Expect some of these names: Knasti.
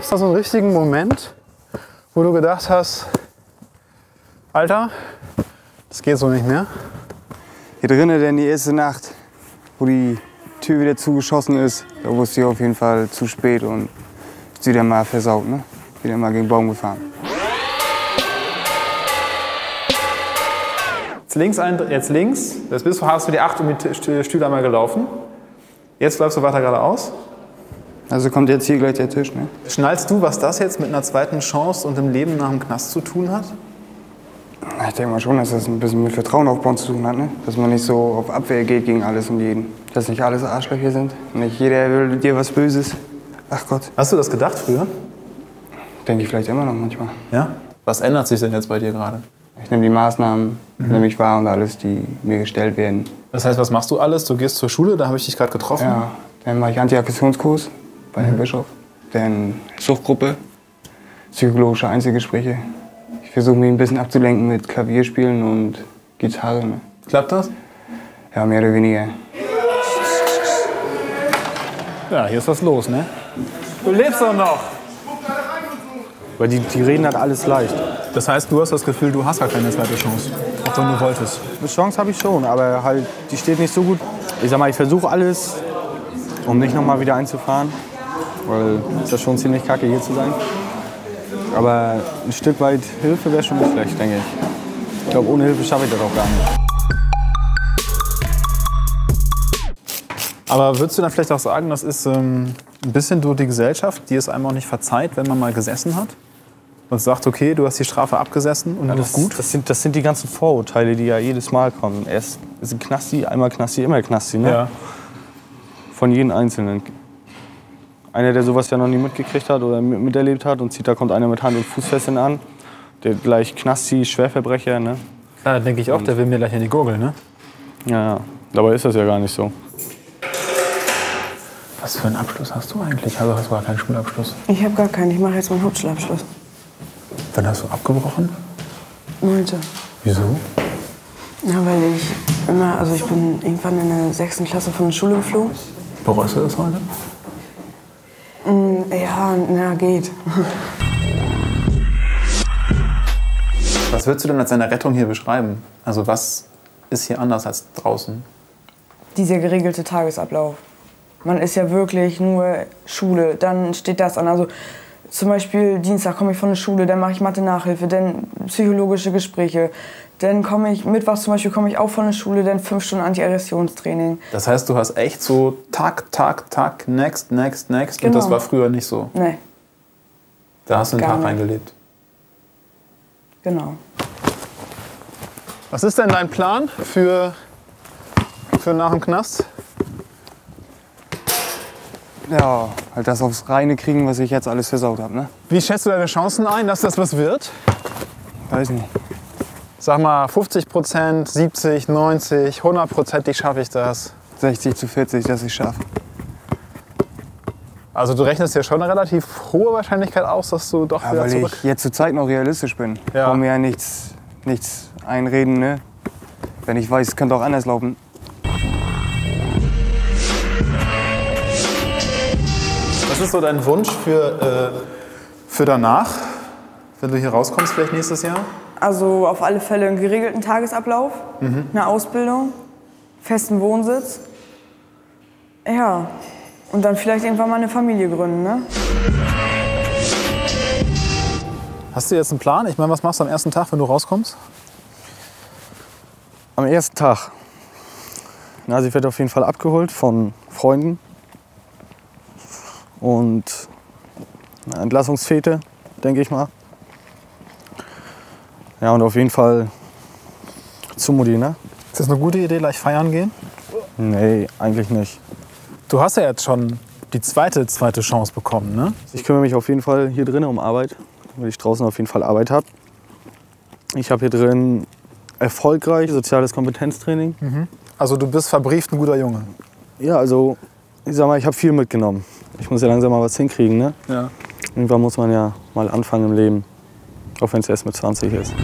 Ist das so ein richtiger Moment, wo du gedacht hast, Alter, das geht so nicht mehr? Hier drinnen denn die erste Nacht, wo die Tür wieder zugeschossen ist, da wusste ich auf jeden Fall zu spät und ist wieder mal versaut, ne? Wieder mal gegen den Baum gefahren. Jetzt links, das bist du, hast du die 8 um die Stühle einmal gelaufen. Jetzt läufst du weiter geradeaus. Also kommt jetzt hier gleich der Tisch, ne? Schnallst du, was das jetzt mit einer zweiten Chance und dem Leben nach dem Knast zu tun hat? Ich denke mal schon, dass das ein bisschen mit Vertrauen aufbauen zu tun hat, ne? Dass man nicht so auf Abwehr geht gegen alles und jeden. Dass nicht alles Arschlöcher sind. Nicht jeder will dir was Böses. Ach Gott. Hast du das gedacht früher? Denke ich vielleicht immer noch manchmal. Ja? Was ändert sich denn jetzt bei dir gerade? Ich nehme die Maßnahmen, nehme ich wahr und alles, die mir gestellt werden. Das heißt, was machst du alles? Du gehst zur Schule, da habe ich dich gerade getroffen. Ja, dann mache ich Antiaggressionskurs bei Herrn Bischof. Dann Suchtgruppe, psychologische Einzelgespräche. Ich versuche mich ein bisschen abzulenken mit Klavierspielen und Gitarre. Ne? Klappt das? Ja, mehr oder weniger. Ja, hier ist was los, ne? Du lebst doch noch! Weil die reden halt alles leicht. Das heißt, du hast das Gefühl, du hast gar keine zweite Chance, auch wenn du wolltest. Eine Chance habe ich schon, aber halt, die steht nicht so gut. Ich sag mal, ich versuche alles, um nicht nochmal wieder einzufahren, weil das schon ziemlich kacke hier zu sein. Aber ein Stück weit Hilfe wäre schon nicht schlecht, denke ich. Ich glaube, ohne Hilfe schaffe ich das auch gar nicht. Aber würdest du dann vielleicht auch sagen, das ist ein bisschen durch die Gesellschaft, die es einem auch nicht verzeiht, wenn man mal gesessen hat? Und sagt, okay, du hast die Strafe abgesessen und ja, das ist gut? Das sind die ganzen Vorurteile, die ja jedes Mal kommen. Erst ist ein Knasti, einmal Knasti, immer Knasti, ne? Ja. Von jedem Einzelnen. Einer, der sowas ja noch nie mitgekriegt hat oder miterlebt hat und zieht, da kommt einer mit Hand- und Fußfesseln an, der gleich Knasti, Schwerverbrecher, ne? Klar, denke ich auch, und der will mir gleich in die Gurgel, ne? Ja, dabei ist das ja gar nicht so. Was für einen Abschluss hast du eigentlich? Also hast du gar keinen Schulabschluss? Ich habe gar keinen, ich mache jetzt meinen Hauptschulabschluss. Wann hast du abgebrochen? 9. Wieso? Ja, weil ich immer, also ich bin irgendwann in der 6. Klasse von der Schule geflogen. Bereust du das heute? Ja, na, geht. Was würdest du denn als deine Rettung hier beschreiben? Also was ist hier anders als draußen? Dieser geregelte Tagesablauf. Man ist ja wirklich nur Schule, dann steht das an. Also zum Beispiel Dienstag komme ich von der Schule, dann mache ich Mathe-Nachhilfe, dann psychologische Gespräche. Dann komme ich, mittwochs zum Beispiel, komme ich auch von der Schule, dann 5 Stunden Antiaggressionstraining. Das heißt, du hast echt so Tag, Tag, Tag, next, next, next. Genau. Und das war früher nicht so? Nee. Da hast du einen Tag reingelebt? Genau. Was ist denn dein Plan für nach dem Knast? Ja, halt das aufs Reine kriegen, was ich jetzt alles versaut habe, ne? Wie schätzt du deine Chancen ein, dass das was wird? Weiß nicht. Sag mal 50%, 70, 90, 100%ig schaffe ich das. 60:40, dass ich schaffe. Also du rechnest ja schon eine relativ hohe Wahrscheinlichkeit aus, dass du doch wieder zurück... Weil ich jetzt zur Zeit noch realistisch bin. Ja. Kann mir ja nichts einreden, ne? Wenn ich weiß, es könnte auch anders laufen. Was ist so dein Wunsch für danach, wenn du hier rauskommst, vielleicht nächstes Jahr? Also auf alle Fälle einen geregelten Tagesablauf, eine Ausbildung, festen Wohnsitz. Ja, und dann vielleicht irgendwann mal eine Familie gründen, ne? Hast du jetzt einen Plan? Ich meine, was machst du am ersten Tag, wenn du rauskommst? Am ersten Tag? Na, also ich werde auf jeden Fall abgeholt von Freunden. Und eine Entlassungsfete, denke ich mal. Ja, und auf jeden Fall zu Mutti, ne? Ist das eine gute Idee, gleich feiern gehen? Nee, eigentlich nicht. Du hast ja jetzt schon die zweite Chance bekommen, ne? Ich kümmere mich auf jeden Fall hier drinnen um Arbeit, weil ich draußen auf jeden Fall Arbeit habe. Ich habe hier drin erfolgreich soziales Kompetenztraining. Also du bist verbrieft ein guter Junge? Ja, also ich sag mal, ich habe viel mitgenommen. Ich muss ja langsam mal was hinkriegen, ne? Ja. Irgendwann muss man ja mal anfangen im Leben, auch wenn es erst mit 20 ist.